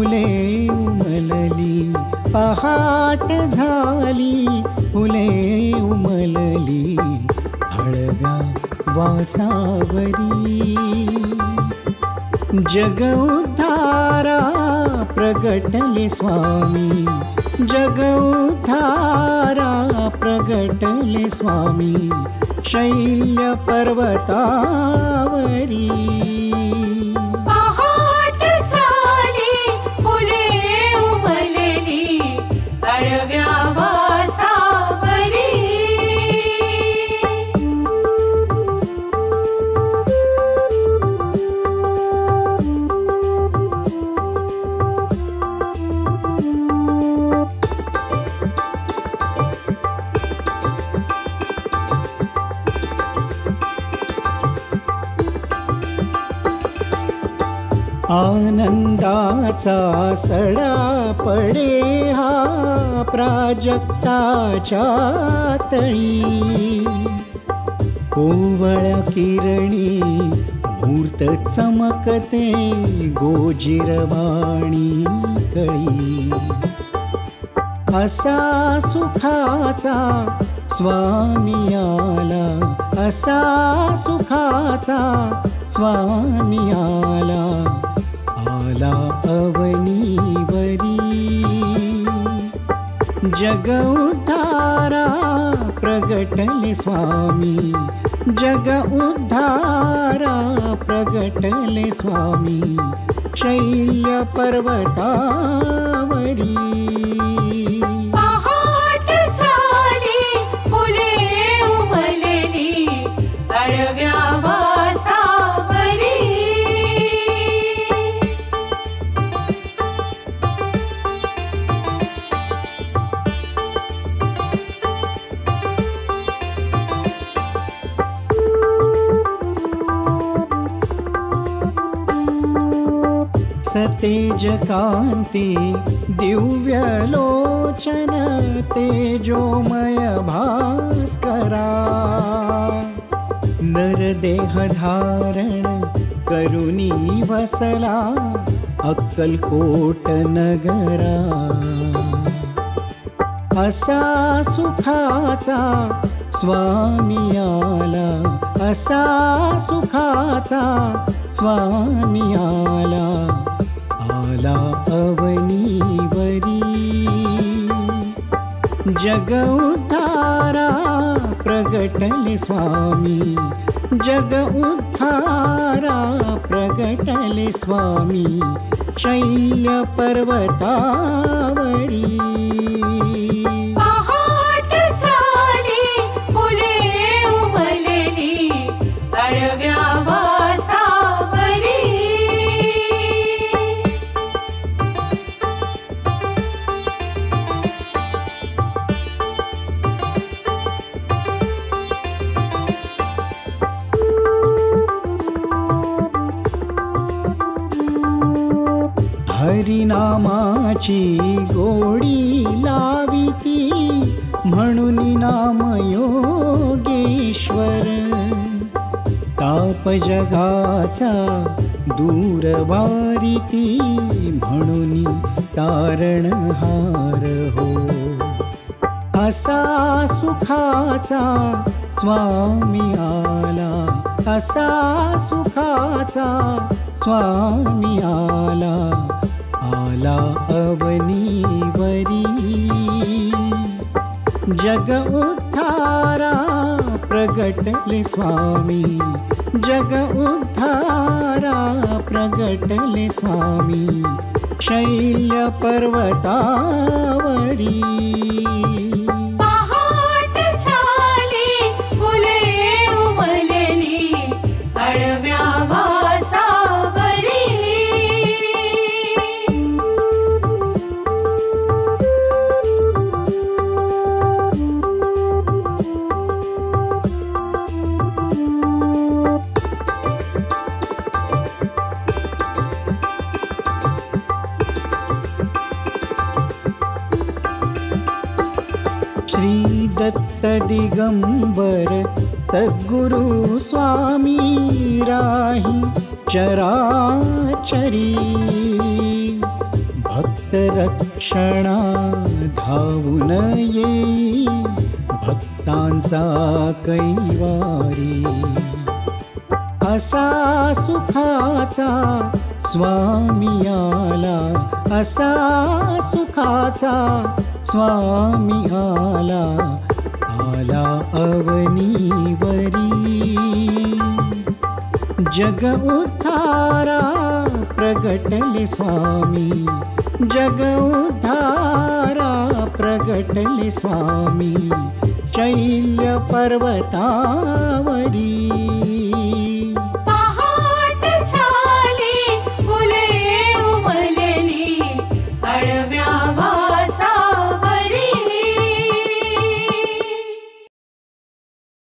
फुले उमलली पहाट झाली फुले उमलली हळव्या वासावरी जग उद्धारा प्रगटले स्वामी जग उद्धारा प्रगटले स्वामी शैल्य पर्वतावरी आनंदाचा सडा पडे हा प्राजक्ताच्या तळी कोवळ किरणी मूर्त चमकते गोजिरवाणी कळी असा सुखाचा स्वामी आला असा सुखाचा स्वामी आला आला अवनीवरी जग उद्धारा प्रगटले स्वामी जग उद्धारा प्रगटले स्वामी शैल्य पर्वतावरी तेज कांति दिव्य लोचन तेजोमय भास्करा नर देह धारण करुणी वसला अक्कलकोट नगरा असा सुखाचा स्वामी आला असा सुखाचा स्वामी आला आला अवनीवरी जग उद्धारा प्रगटले स्वामी जग उद्धारा प्रगटले स्वामी शैल्य पर्वतावरी नामाची गोडी लाविती म्हणून नाम योगेश्वर ताप जगाचा दूर वारिती म्हणून तारणहार हो असा सुखाचा स्वामी आला असा सुखाचा स्वामी आला आला अवनीवरी जग उद्धारा प्रगटले स्वामी जग उद्धारा प्रगटले स्वामी शैल्य पर्वतावरी दिगंबर सद्गुरु स्वामी राही चराचरी हितरक्षणा धावून येई भक्तांचा कैवारी। असा सुखाचा स्वामी आला, असा सुखाचा स्वामी आला, आला अवनीवरी। जग उद्धारा प्रगटले स्वामी, जग उद्धारा प्रगटले स्वामी चैल्य पर्वतावरी।